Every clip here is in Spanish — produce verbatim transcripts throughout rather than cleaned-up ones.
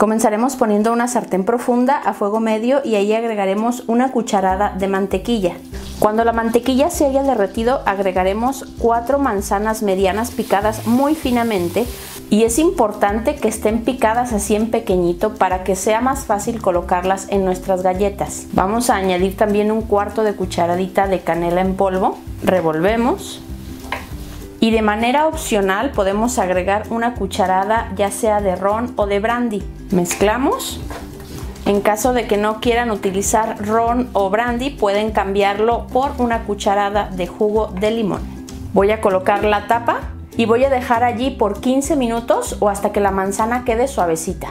Comenzaremos poniendo una sartén profunda a fuego medio y ahí agregaremos una cucharada de mantequilla. Cuando la mantequilla se haya derretido, agregaremos cuatro manzanas medianas picadas muy finamente, y es importante que estén picadas así en pequeñito para que sea más fácil colocarlas en nuestras galletas. Vamos a añadir también un cuarto de cucharadita de canela en polvo, revolvemos. Y de manera opcional podemos agregar una cucharada ya sea de ron o de brandy. Mezclamos. En caso de que no quieran utilizar ron o brandy, pueden cambiarlo por una cucharada de jugo de limón. Voy a colocar la tapa y voy a dejar allí por quince minutos o hasta que la manzana quede suavecita.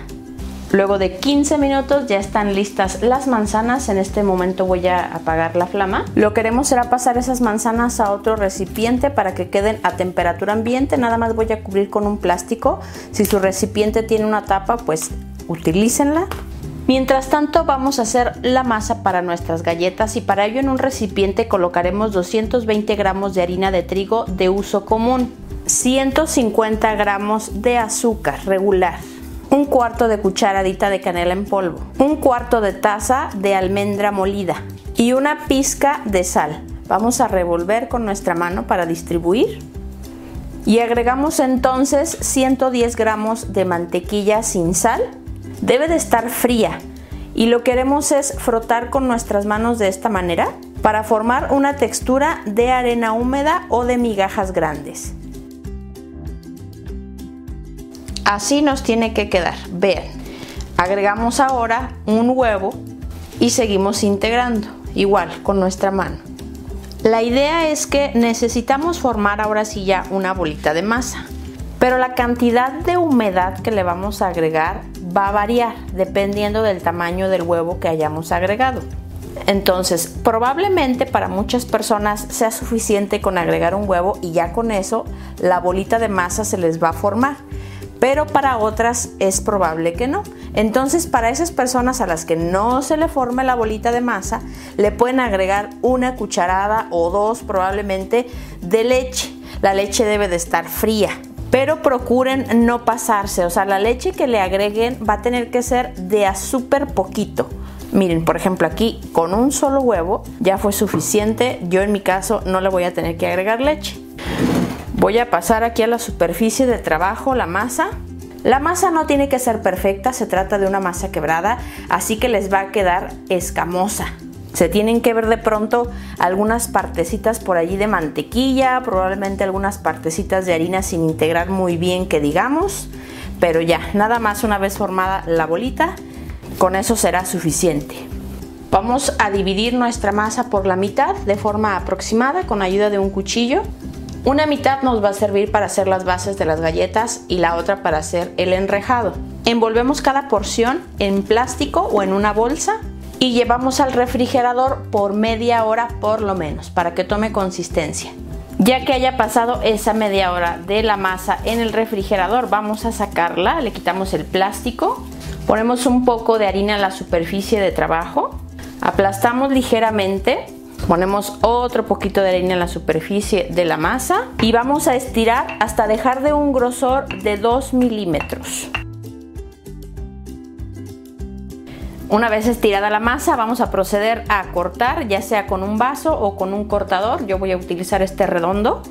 Luego de quince minutos ya están listas las manzanas. En este momento voy a apagar la flama. Lo que queremos será pasar esas manzanas a otro recipiente para que queden a temperatura ambiente. Nada más voy a cubrir con un plástico. Si su recipiente tiene una tapa, pues utilícenla. Mientras tanto, vamos a hacer la masa para nuestras galletas, y para ello en un recipiente colocaremos doscientos veinte gramos de harina de trigo de uso común, ciento cincuenta gramos de azúcar regular, un cuarto de cucharadita de canela en polvo, un cuarto de taza de almendra molida y una pizca de sal. Vamos a revolver con nuestra mano para distribuir. Y agregamos entonces ciento diez gramos de mantequilla sin sal. Debe de estar fría, y lo que haremos es frotar con nuestras manos de esta manera para formar una textura de arena húmeda o de migajas grandes. Así nos tiene que quedar, vean. Agregamos ahora un huevo y seguimos integrando, igual con nuestra mano. La idea es que necesitamos formar ahora sí ya una bolita de masa, pero la cantidad de humedad que le vamos a agregar va a variar dependiendo del tamaño del huevo que hayamos agregado. Entonces, probablemente para muchas personas sea suficiente con agregar un huevo y ya con eso la bolita de masa se les va a formar, pero para otras es probable que no. Entonces, para esas personas a las que no se le forme la bolita de masa, le pueden agregar una cucharada o dos probablemente de leche. La leche debe de estar fría, pero procuren no pasarse, o sea, la leche que le agreguen va a tener que ser de a súper poquito. Miren, por ejemplo, aquí con un solo huevo ya fue suficiente. Yo en mi caso no le voy a tener que agregar leche. Voy a pasar aquí a la superficie de trabajo la masa. La masa no tiene que ser perfecta, se trata de una masa quebrada, así que les va a quedar escamosa. Se tienen que ver de pronto algunas partecitas por allí de mantequilla, probablemente algunas partecitas de harina sin integrar muy bien que digamos, pero ya, nada más una vez formada la bolita, con eso será suficiente. Vamos a dividir nuestra masa por la mitad de forma aproximada con ayuda de un cuchillo. Una mitad nos va a servir para hacer las bases de las galletas y la otra para hacer el enrejado. Envolvemos cada porción en plástico o en una bolsa y llevamos al refrigerador por media hora por lo menos para que tome consistencia. Ya que haya pasado esa media hora de la masa en el refrigerador, vamos a sacarla, le quitamos el plástico, ponemos un poco de harina en la superficie de trabajo, aplastamos ligeramente, ponemos otro poquito de harina en la superficie de la masa y vamos a estirar hasta dejar de un grosor de dos milímetros. Una vez estirada la masa, vamos a proceder a cortar, ya sea con un vaso o con un cortador. Yo voy a utilizar este redondo.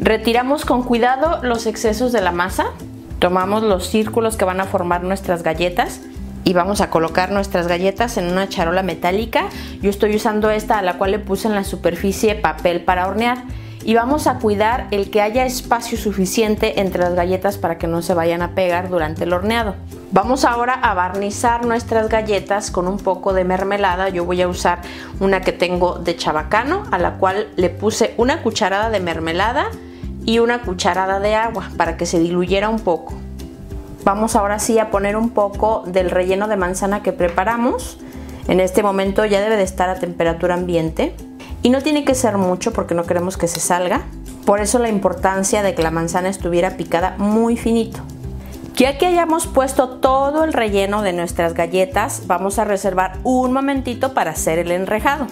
Retiramos con cuidado los excesos de la masa. Tomamos los círculos que van a formar nuestras galletas y vamos a colocar nuestras galletas en una charola metálica. Yo estoy usando esta, a la cual le puse en la superficie papel para hornear. Y vamos a cuidar el que haya espacio suficiente entre las galletas para que no se vayan a pegar durante el horneado. Vamos ahora a barnizar nuestras galletas con un poco de mermelada. Yo voy a usar una que tengo de chabacano, a la cual le puse una cucharada de mermelada y una cucharada de agua para que se diluyera un poco. Vamos ahora sí a poner un poco del relleno de manzana que preparamos. En este momento ya debe de estar a temperatura ambiente. Y no tiene que ser mucho porque no queremos que se salga, por eso la importancia de que la manzana estuviera picada muy finito. Ya que hayamos puesto todo el relleno de nuestras galletas, vamos a reservar un momentito para hacer el enrejado.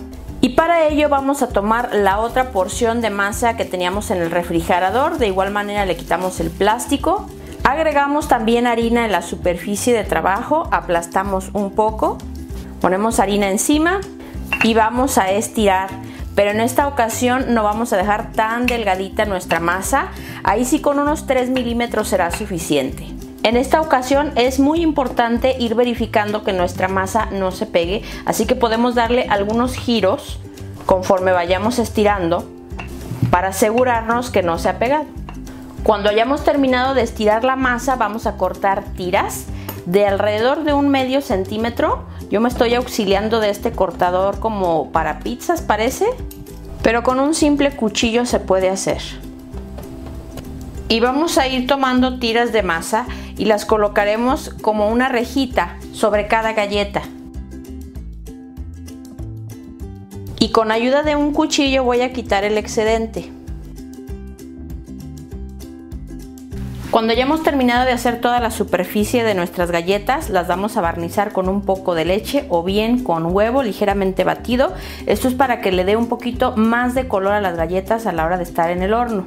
Y para ello vamos a tomar la otra porción de masa que teníamos en el refrigerador, de igual manera le quitamos el plástico. Agregamos también harina en la superficie de trabajo, aplastamos un poco, ponemos harina encima y vamos a estirar. Pero en esta ocasión no vamos a dejar tan delgadita nuestra masa, ahí sí con unos tres milímetros será suficiente. En esta ocasión es muy importante ir verificando que nuestra masa no se pegue, así que podemos darle algunos giros conforme vayamos estirando para asegurarnos que no se ha pegado. Cuando hayamos terminado de estirar la masa vamos a cortar tiras de alrededor de un medio centímetro. Yo me estoy auxiliando de este cortador como para pizzas parece, pero con un simple cuchillo se puede hacer. Y vamos a ir tomando tiras de masa y las colocaremos como una rejita sobre cada galleta. Y con ayuda de un cuchillo voy a quitar el excedente. Cuando ya hemos terminado de hacer toda la superficie de nuestras galletas, las vamos a barnizar con un poco de leche o bien con huevo ligeramente batido. Esto es para que le dé un poquito más de color a las galletas a la hora de estar en el horno.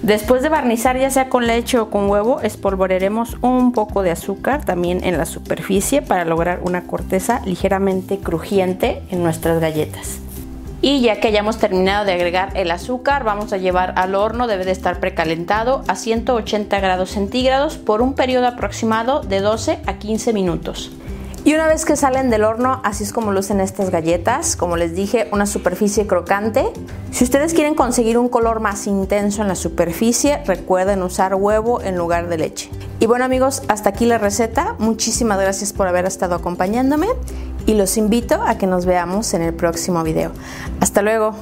Después de barnizar, ya sea con leche o con huevo, espolvorearemos un poco de azúcar también en la superficie para lograr una corteza ligeramente crujiente en nuestras galletas. Y ya que hayamos terminado de agregar el azúcar, vamos a llevar al horno, debe de estar precalentado a ciento ochenta grados centígrados por un periodo aproximado de doce a quince minutos. Y una vez que salen del horno, así es como lucen estas galletas, como les dije, una superficie crocante. Si ustedes quieren conseguir un color más intenso en la superficie, recuerden usar huevo en lugar de leche. Y bueno amigos, hasta aquí la receta, muchísimas gracias por haber estado acompañándome y los invito a que nos veamos en el próximo video. Hasta luego.